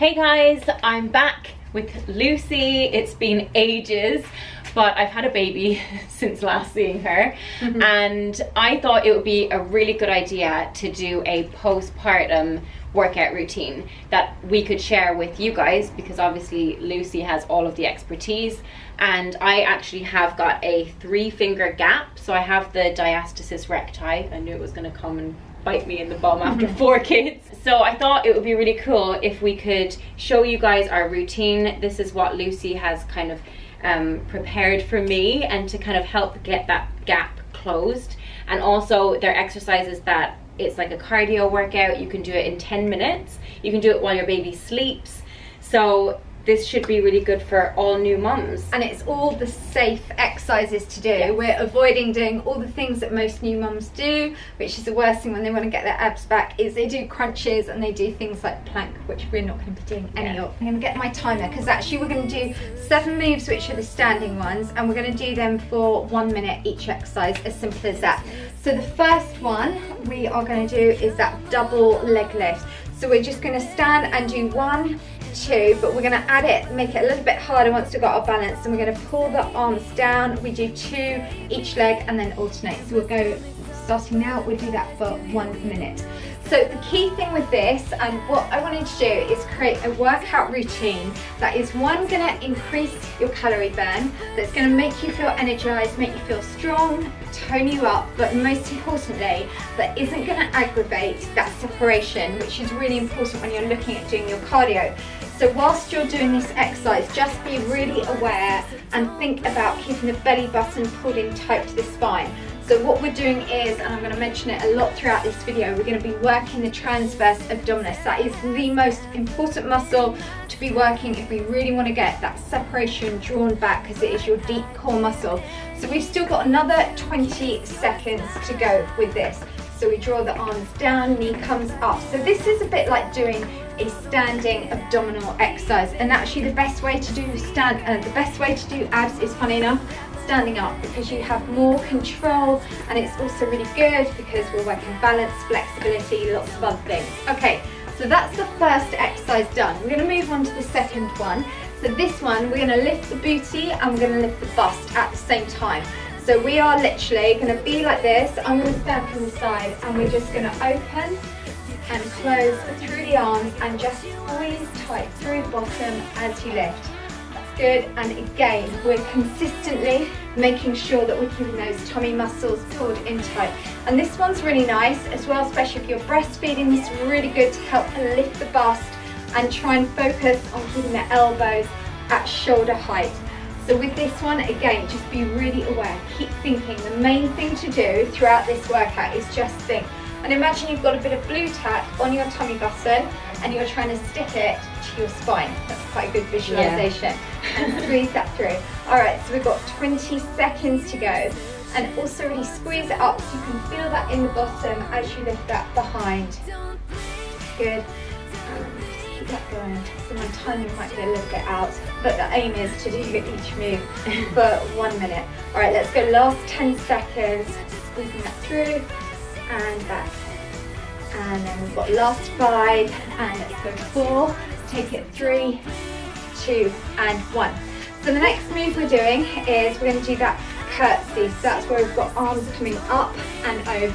Hey guys, I'm back with Lucy. It's been ages, but I've had a baby since last seeing her. And I thought it would be a really good idea to do a postpartum workout routine that we could share with you guys, because obviously Lucy has all of the expertise and I actually have got a 3-finger gap. So I have the diastasis recti. I knew it was going to come and bite me in the bum after 4 kids. So I thought it would be really cool if we could show you guys our routine. This is what Lucy has kind of prepared for me, and to kind of help get that gap closed. And also there are exercises that it's like a cardio workout. You can do it in 10 minutes. You can do it while your baby sleeps. So this should be really good for all new mums. And it's all the safe exercises to do. Yes. We're avoiding doing all the things that most new mums do, which is the worst thing when they want to get their abs back, is they do crunches and they do things like plank, which we're not going to be doing any of. I'm going to get my timer, because actually we're going to do 7 moves, which are the standing ones, and we're going to do them for 1 minute each exercise, as simple as that. So the first one we are going to do is that double leg lift. So we're just going to stand and do 1, 2, but we're going to add it, make it a little bit harder once we've got our balance, and we're going to pull the arms down. We do 2 each leg and then alternate. So we'll go, starting now, we'll do that for 1 minute. So the key thing with this, and what I wanted to do, is create a workout routine that is, one, going to increase your calorie burn, that's going to make you feel energized, make you feel strong, tone you up, but most importantly, that isn't going to aggravate that separation, which is really important when you're looking at doing your cardio. So whilst you're doing this exercise, just be really aware and think about keeping the belly button pulled in tight to the spine. So what we're doing is, and I'm going to mention it a lot throughout this video, we're going to be working the transverse abdominis. That is the most important muscle to be working if we really want to get that separation drawn back, because it is your deep core muscle. So we've still got another 20 seconds to go with this. So we draw the arms down, knee comes up. So this is a bit like doing a standing abdominal exercise. And actually the best way to do abs is, funny enough, standing up, because you have more control, and it's also really good because we're working balance, flexibility, lots of other things. Okay, so that's the first exercise done. We're going to move on to the second one. So this one, we're going to lift the booty and we're going to lift the bust at the same time. So we are literally going to be like this. I'm going to stand from the side, and we're just going to open and close through the arms and just squeeze tight through the bottom as you lift. Good. And again, we're consistently making sure that we're keeping those tummy muscles pulled in tight. And this one's really nice as well, especially if you're breastfeeding. It's really good to help lift the bust and try and focus on keeping the elbows at shoulder height. So with this one, again, just be really aware. Keep thinking. The main thing to do throughout this workout is just think. And imagine you've got a bit of blue tack on your tummy button and you're trying to stick it to your spine. That's quite a good visualization. And squeeze that through. All right, so we've got 20 seconds to go. And also really squeeze it up so you can feel that in the bottom as you lift that behind. Good. Just keep that going. So my timing might be a little bit out, but the aim is to do each move for 1 minute. All right, let's go last 10 seconds. Squeezing that through. And back, and then we've got last 5, and let's go 4, take it 3, 2, and 1. So the next move we're doing is we're going to do that curtsy. So that's where we've got arms coming up and over.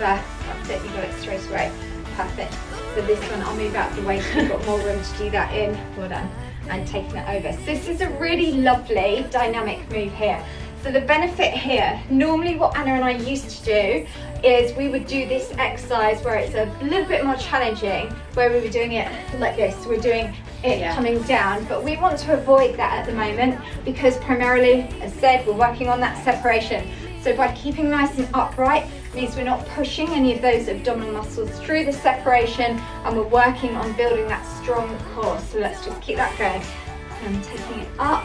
That's it, you got it straight away. Perfect. So this one, I'll move out the way so you've got more room to do that in. Well done. And taking it over. So this is a really lovely dynamic move here. So the benefit here, normally what Anna and I used to do is we would do this exercise where it's a little bit more challenging, where we were doing it like this. So we're doing it coming down, but we want to avoid that at the moment, because primarily, as said, we're working on that separation. So by keeping nice and upright means we're not pushing any of those abdominal muscles through the separation, and we're working on building that strong core. So let's just keep that going. And taking it up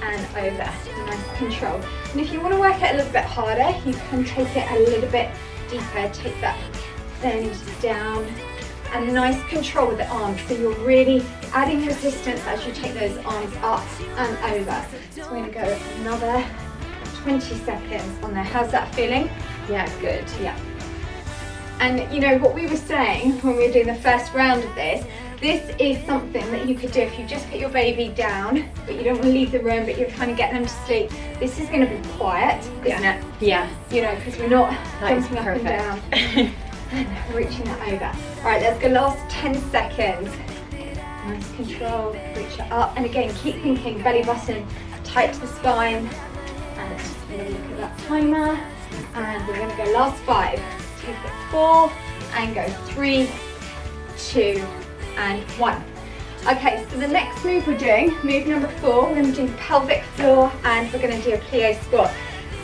and over, nice control. And if you want to work it a little bit harder, you can take it a little bit deeper, take that bend down, and nice control with the arms. So you're really adding resistance as you take those arms up and over. So we're going to go another 20 seconds on there. How's that feeling? Yeah, good, yeah. And you know, what we were saying when we were doing the first round of this This is something that you could do if you just put your baby down, but you don't want to leave the room, but you're trying to get them to sleep. This is going to be quiet, isn't it? Yeah. You know, because we're not jumping up and down and reaching that over. All right, that's the last 10 seconds. Nice control, reach it up. And again, keep thinking, belly button tight to the spine. And let's just really look at that timer. And we're going to go last 5. Take it 4 and go 3, 2, and 1. Okay, so the next move we're doing, move number 4, we're going to do pelvic floor and we're going to do a plie squat.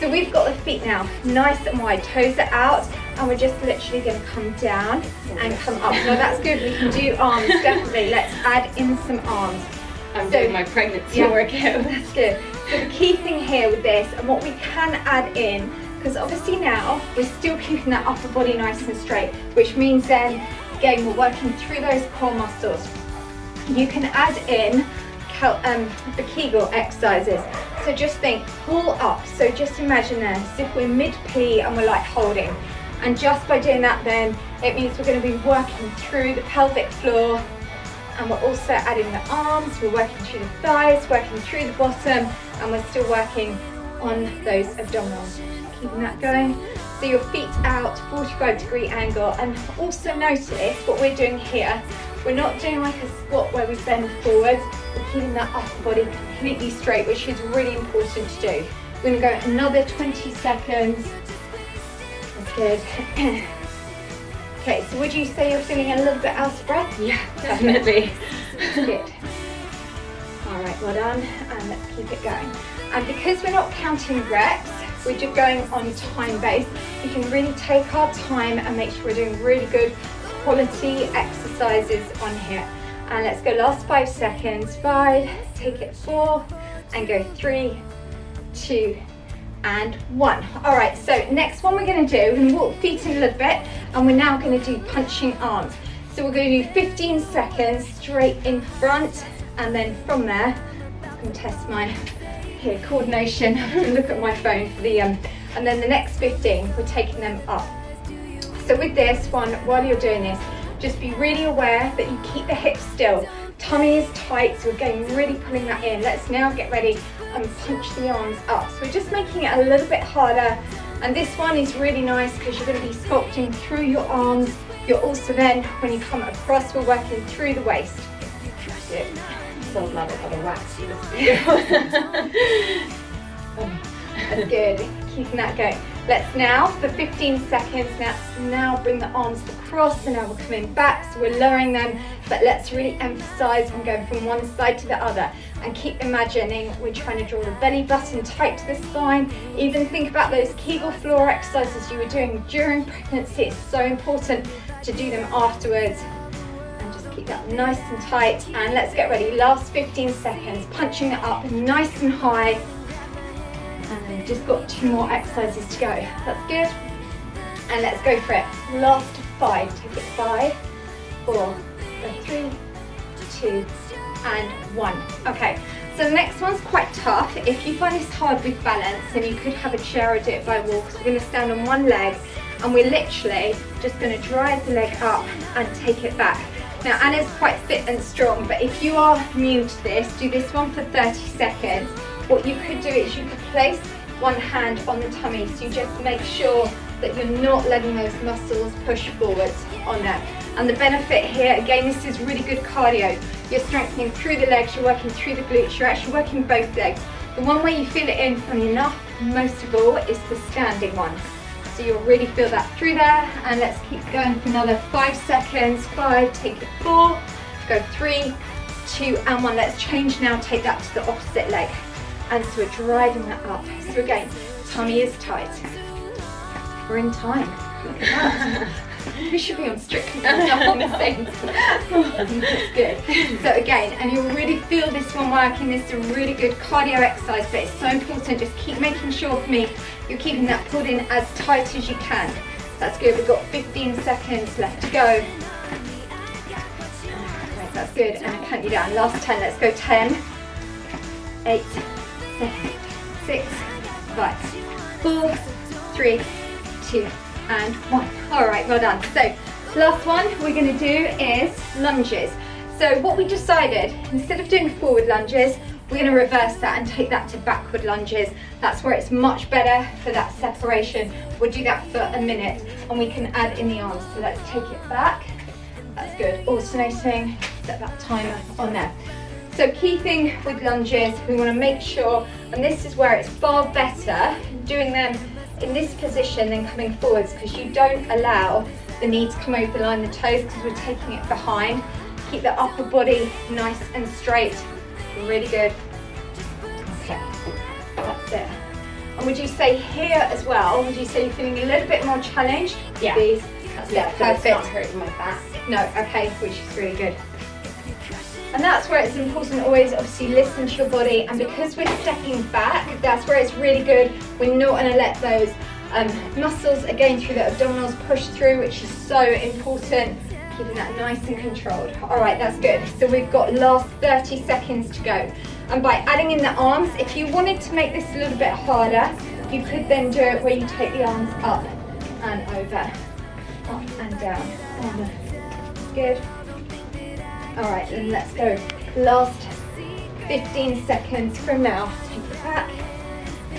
So we've got the feet now nice and wide, toes are out, and we're just literally going to come down and come up. No, that's good, we can do arms, definitely. Let's add in some arms. I'm doing my pregnancy workout. That's good. So the key thing here with this, and what we can add in, because obviously now we're still keeping that upper body nice and straight, which means then again we're working through those core muscles. You can add in the Kegel exercises. So just think, pull up. So just imagine there, as if we're mid-P and we're like holding. And just by doing that then, it means we're going to be working through the pelvic floor, and we're also adding the arms, we're working through the thighs, working through the bottom, and we're still working on those abdominals. Keeping that going. So your feet out, 45-degree angle, and also notice what we're doing here. We're not doing like a squat where we bend forward, we're keeping that upper body completely straight, which is really important to do. We're going to go another 20 seconds. That's good. Okay, so would you say you're feeling a little bit out of breath? Yeah, definitely. Good. All right, well done, and let's keep it going. And because we're not counting reps, we're just going on time base, we can really take our time and make sure we're doing really good quality exercises on here. And let's go last 5 seconds. 5, take it 4, and go 3, 2, and 1. All right, so next one we're gonna do, we're gonna walk feet in a little bit, and we're now gonna do punching arms. So we're gonna do 15 seconds straight in front, and then from there, I'm gonna test my coordination. I'm going to look at my phone for the and then the next 15, we're taking them up. So with this one, while you're doing this, just be really aware that you keep the hips still. Tummy is tight, so we're going really pulling that in. Let's now get ready and punch the arms up. So we're just making it a little bit harder. And this one is really nice because you're going to be sculpting through your arms. You're also then, when you come across, we're working through the waist. That's it. So glad I got a wax. That's good, keeping that going. Let's now, for 15 seconds, let's now bring the arms across, and now we're coming back, so we're lowering them, but let's really emphasize on going from one side to the other, and keep imagining we're trying to draw the belly button tight to the spine. Even think about those Kegel floor exercises you were doing during pregnancy. It's so important to do them afterwards. Keep that nice and tight, and let's get ready. Last 15 seconds, punching it up nice and high. And we've just got 2 more exercises to go. That's good. And let's go for it. Last 5. Take it 5, 4, 3, 2, and 1. Okay, so the next one's quite tough. If you find this hard with balance, then you could have a chair or do it by wall, because we're going to stand on one leg, and we're literally just going to drive the leg up and take it back. Now, Anna's quite fit and strong, but if you are new to this, do this one for 30 seconds. What you could do is you could place one hand on the tummy, so you just make sure that you're not letting those muscles push forwards on there. And the benefit here, again, this is really good cardio. You're strengthening through the legs, you're working through the glutes, you're actually working both legs. The one way you feel it in, funny enough, most of all, is the standing one. So you'll really feel that through there, and let's keep going for another 5 seconds. 5, take it 4, go 3, 2, and 1. Let's change now, take that to the opposite leg. And so we're driving that up. So again, tummy is tight. We're in time. Look at that. We should be on Strictly. That's good. So again, and you'll really feel this one working. This is a really good cardio exercise, but it's so important. Just keep making sure for me, you're keeping that pulled in as tight as you can. That's good, we've got 15 seconds left to go. That's good, and I count you down. Last 10, let's go 10, 8, 7, 6, 5, 4, 3, 2, and 1. All right, well done. So, last one we're gonna do is lunges. So what we decided, instead of doing forward lunges, we're going to reverse that and take that to backward lunges. That's where it's much better for that separation. We'll do that for a minute and we can add in the arms. So let's take it back. That's good. Alternating, set that timer on there. So key thing with lunges, we want to make sure, and this is where it's far better doing them in this position than coming forwards, because you don't allow the knee to come over the line of the toes because we're taking it behind. Keep the upper body nice and straight. Really good. Okay, that's it. And would you say here as well, would you say you're feeling a little bit more challenged? Yeah. These? Yeah, perfect. It's not hurting my back. No, okay, which is really good. And that's where it's important always, obviously, listen to your body. And because we're stepping back, that's where it's really good. We're not going to let those muscles, again, through the abdominals push through, which is so important. Keeping that nice and controlled. All right, that's good. So we've got last 30 seconds to go. And by adding in the arms, if you wanted to make this a little bit harder, you could then do it where you take the arms up and over, up and down. Good. All right, then let's go. Last 15 seconds from now. Take it back.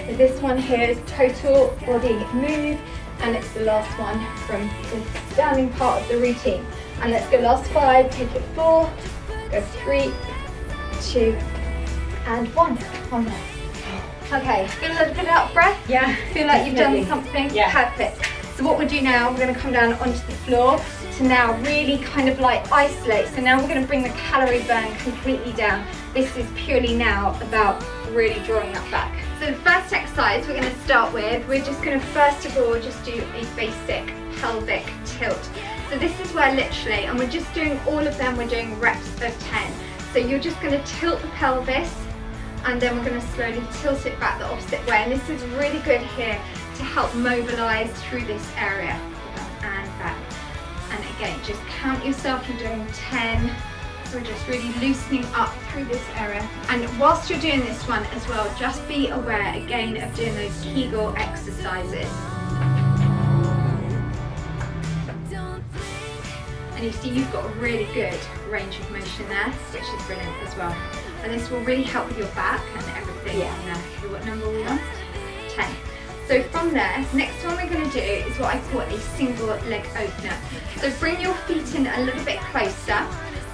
So this one here is total body move, and it's the last one from the standing part of the routine. And let's go last 5, take it 4, go 3, 2, and 1. On there. Okay, feel a little bit out of breath? Yeah. Feel like you've done something? Yeah. Perfect. So what we'll do now, we're going to come down onto the floor to now really kind of like isolate. So now we're going to bring the calorie burn completely down. This is purely now about really drawing that back. So the first exercise we're going to start with, we're just going to first of all just do a basic pelvic tilt. So this is where literally, and we're just doing all of them, we're doing reps of 10. So you're just going to tilt the pelvis and then we're going to slowly tilt it back the opposite way. And this is really good here to help mobilize through this area and back. And again, just count yourself, you're doing 10. We're just really loosening up through this area. And whilst you're doing this one as well, just be aware again of doing those Kegel exercises. And you see you've got a really good range of motion there, which is brilliant as well. And this will really help with your back and everything. Yeah. And what number are we on? 10. So from there, next one we're going to do is what I call a single leg opener. So bring your feet in a little bit closer.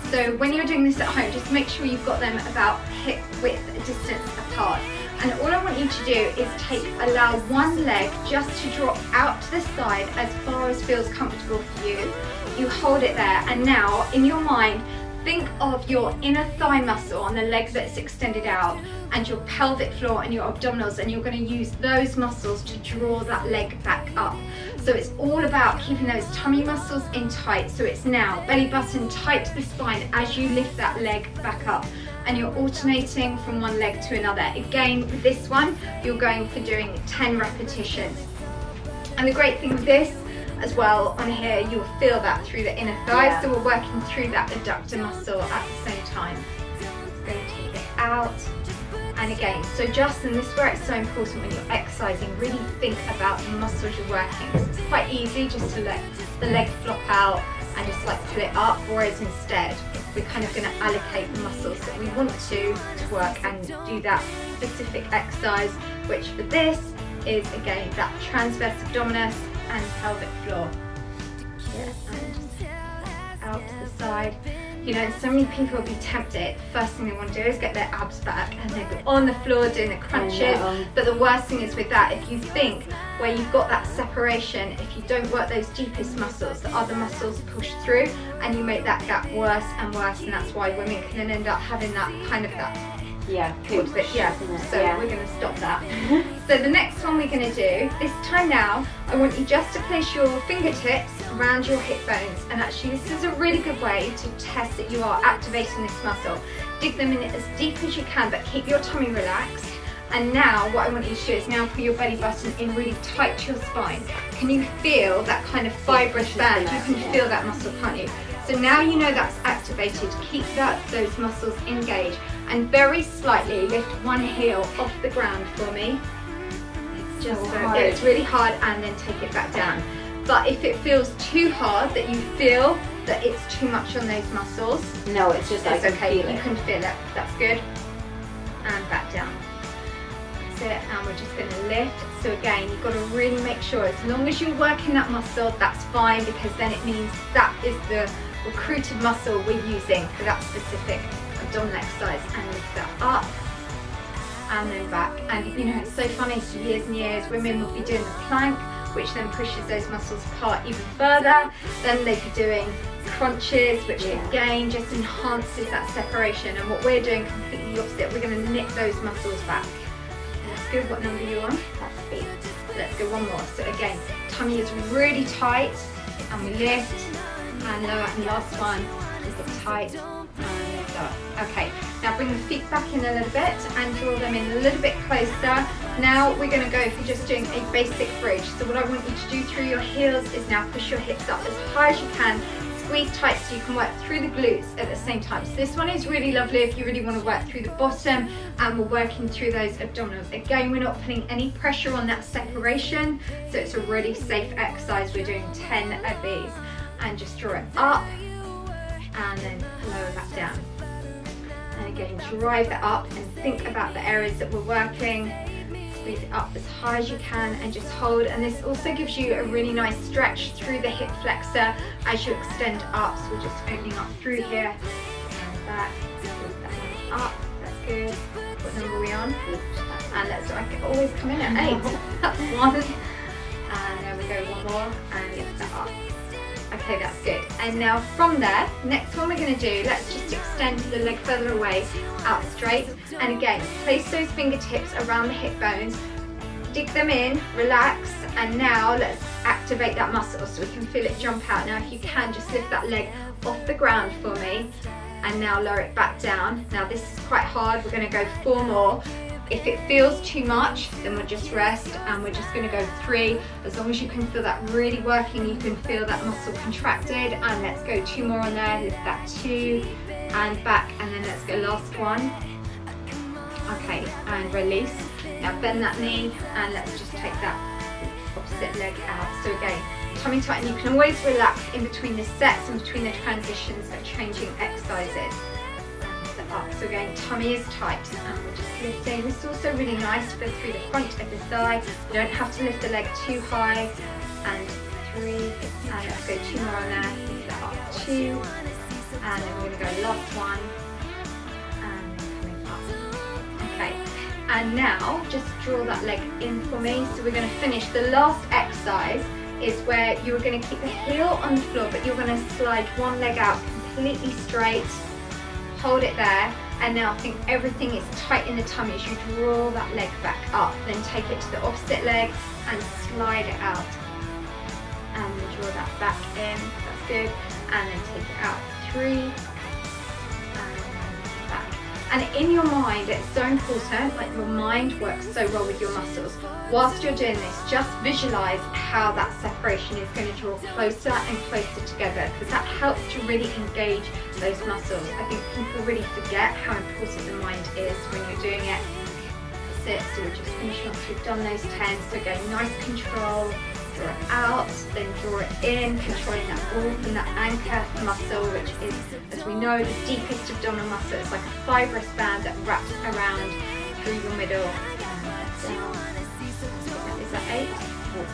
So when you're doing this at home, just make sure you've got them about hip width distance apart. And all I want you to do is allow one leg just to drop out to the side as far as feels comfortable for you. You hold it there, and now in your mind, think of your inner thigh muscle on the leg that's extended out and your pelvic floor and your abdominals, and you're going to use those muscles to draw that leg back up. So it's all about keeping those tummy muscles in tight. So it's now belly button tight to the spine as you lift that leg back up, and you're alternating from one leg to another. Again, with this one, you're going for doing 10 repetitions. And the great thing with this as well on here, you'll feel that through the inner thigh. Yeah. So we're working through that adductor muscle at the same time. Just going to take it out. And again, so Justin, this is where it's so important when you're exercising, really think about the muscles you're working. It's quite easy just to let the leg flop out and just like pull it up, whereas instead we're kind of going to allocate the muscles that we want to work and do that specific exercise, which for this is again that transverse abdominis and pelvic floor. Yeah, and just out to the side. You know, so many people will be tempted, first thing they want to do is get their abs back and they'll be on the floor doing the crunches. But the worst thing is with that, if you think where you've got that separation, if you don't work those deepest muscles, the other muscles push through and you make that gap worse and worse, and that's why women can end up having that kind of we're going to stop that. So the next one we're going to do, this time now, I want you just to place your fingertips around your hip bones. And actually this is a really good way to test that you are activating this muscle. Dig them in as deep as you can, but keep your tummy relaxed. And now what I want you to do is now pull your belly button in really tight to your spine. Can you feel that kind of fibrous band? You can feel that muscle, can't you? So now you know that's activated, keep those muscles engaged. And very slightly lift one heel off the ground for me. It's really hard, and then take it back down. But if it feels too hard that you feel that it's too much on those muscles. No, it's just it's I can okay. feel it. You can feel it. That's good. And back down. That's it. And we're just going to lift. So again, you've got to really make sure as long as you're working that muscle, that's fine, because then it means that is the recruited muscle we're using for that specific abdominal exercise. And lift that up and then back. And you know, it's so funny, for years and years women will be doing the plank, which then pushes those muscles apart even further. Then they could be doing crunches, which again just enhances that separation. And what we're doing completely opposite, we're going to knit those muscles back. That's good. What number are you on? That's 8. Let's go one more. So again, tummy is really tight, and we lift and lower. And last one is up tight and lift up. Okay, now bring the feet back in a little bit and draw them in a little bit closer. Now we're going to go for just doing a basic bridge. So what I want you to do through your heels is now push your hips up as high as you can, squeeze tight so you can work through the glutes at the same time. So this one is really lovely if you really want to work through the bottom, and we're working through those abdominals. Again, we're not putting any pressure on that separation, so it's a really safe exercise. We're doing 10 of these. And just draw it up and then lower that down. And again, drive it up and think about the areas that we're working. Squeeze it up as high as you can and just hold. And this also gives you a really nice stretch through the hip flexor as you extend up. So we're just opening up through here and back. Squeeze that hand up. That's good. What number are we on? And let's, I can always come in at 8. That's one. And there we go, one more. And lift that up. Okay, that's good. And now from there, next one we're going to do, let's just extend the leg further away, out straight. And again, place those fingertips around the hip bones, dig them in, relax, and now let's activate that muscle so we can feel it jump out. Now if you can, just lift that leg off the ground for me, and now lower it back down. Now this is quite hard, we're going to go 4 more. If it feels too much, then we'll just rest, and we're just going to go 3. As long as you can feel that really working, you can feel that muscle contracted. And let's go 2 more on there. Lift that 2 and back, and then let's go last one. Okay, and release. Now bend that knee and let's just take that opposite leg out. So again, tummy tight, and you can always relax in between the sets and between the transitions of changing exercises. Up. So again, tummy is tight and we're just lifting. This is also really nice for through the front of the thigh. You don't have to lift the leg too high. And 3, and let's go 2 more on there. Lift that up, 2, and then we're going to go last one, and coming up. Okay, and now just draw that leg in for me. So we're going to finish the last exercise is where you're going to keep the heel on the floor, but you're going to slide one leg out completely straight. Hold it there, and now I think everything is tight in the tummy as you draw that leg back up. Then take it to the opposite leg and slide it out. And then draw that back in, that's good. And then take it out, 3, and back. And in your mind, it's so important, like your mind works so well with your muscles. Whilst you're doing this, just visualize how that separation is going to draw closer and closer together, because that helps to really engage those muscles. I think people really forget how important the mind is when you're doing it. That's it, so we'll just finish once we've done those 10. So again, nice control, draw it out, then draw it in, controlling that warmth and that anchor muscle, which is, as we know, the deepest abdominal muscle. It's like a fibrous band that wraps around through your middle. Is that 8?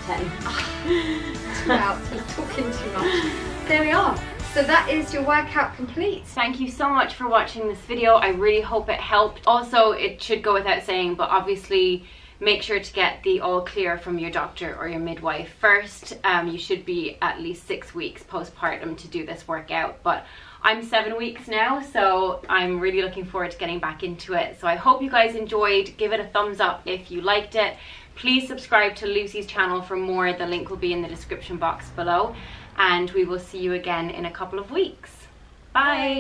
10. Wow, you're talking too much. There we are. So that is your workout complete. Thank you so much for watching this video. I really hope it helped. Also, it should go without saying, but obviously make sure to get the all clear from your doctor or your midwife first. You should be at least 6 weeks postpartum to do this workout, but I'm 7 weeks now, so I'm really looking forward to getting back into it. So I hope you guys enjoyed. Give it a thumbs up if you liked it. Please subscribe to Lucy's channel for more. The link will be in the description box below, and we will see you again in a couple of weeks. Bye.